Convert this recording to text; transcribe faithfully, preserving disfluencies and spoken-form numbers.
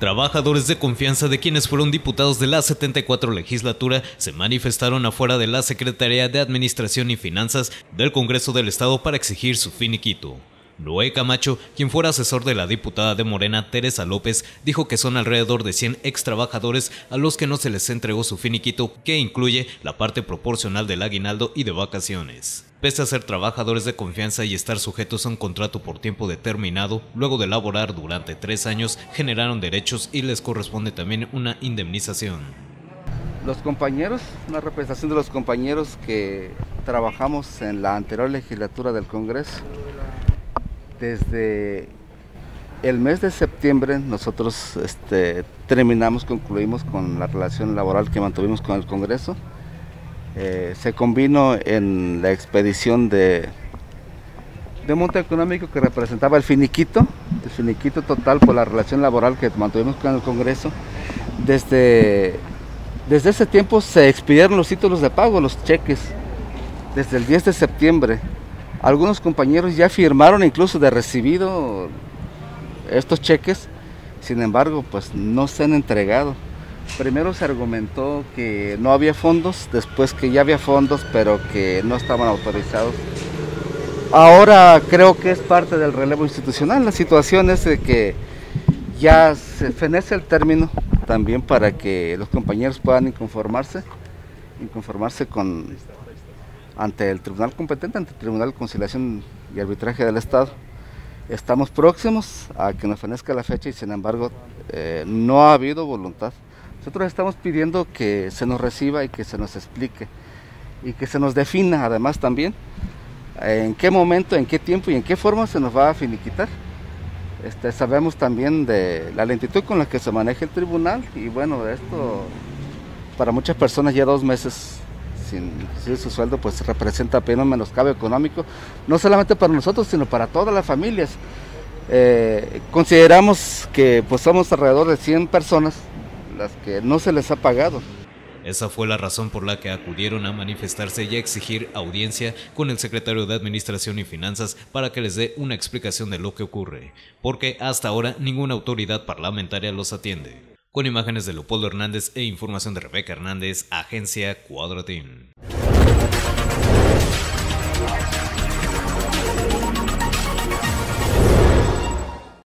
Trabajadores de confianza de quienes fueron diputados de la setenta y cuatro legislatura se manifestaron afuera de la Secretaría de Administración y Finanzas del Congreso del Estado para exigir su finiquito. Noé Camacho, quien fuera asesor de la diputada de Morena, Teresa López, dijo que son alrededor de cien ex trabajadores a los que no se les entregó su finiquito, que incluye la parte proporcional del aguinaldo y de vacaciones. Pese a ser trabajadores de confianza y estar sujetos a un contrato por tiempo determinado, luego de laborar durante tres años, generaron derechos y les corresponde también una indemnización. Los compañeros, una representación de los compañeros que trabajamos en la anterior legislatura del Congreso, desde el mes de septiembre nosotros este, terminamos, concluimos con la relación laboral que mantuvimos con el Congreso. Eh, se combinó en la expedición de, de monto económico que representaba el finiquito, el finiquito total por la relación laboral que mantuvimos con el Congreso. Desde, desde ese tiempo se expidieron los títulos de pago, los cheques, desde el diez de septiembre. Algunos compañeros ya firmaron incluso de recibido estos cheques, sin embargo, pues no se han entregado. Primero se argumentó que no había fondos, después que ya había fondos, pero que no estaban autorizados. Ahora creo que es parte del relevo institucional. La situación es de que ya se fenece el término también para que los compañeros puedan inconformarse, inconformarse con... ante el tribunal competente, ante el Tribunal de Conciliación y Arbitraje del Estado. Estamos próximos a que nos fenezca la fecha y sin embargo eh, no ha habido voluntad. Nosotros estamos pidiendo que se nos reciba y que se nos explique y que se nos defina además también en qué momento, en qué tiempo y en qué forma se nos va a finiquitar. Este, sabemos también de la lentitud con la que se maneja el tribunal y bueno, esto para muchas personas ya dos meses sin su sueldo, pues representa apenas un menoscabo económico, no solamente para nosotros, sino para todas las familias. Eh, consideramos que pues somos alrededor de cien personas las que no se les ha pagado. Esa fue la razón por la que acudieron a manifestarse y a exigir audiencia con el secretario de Administración y Finanzas para que les dé una explicación de lo que ocurre, porque hasta ahora ninguna autoridad parlamentaria los atiende. Con imágenes de Leopoldo Hernández e información de Rebeca Hernández, Agencia Cuadratín.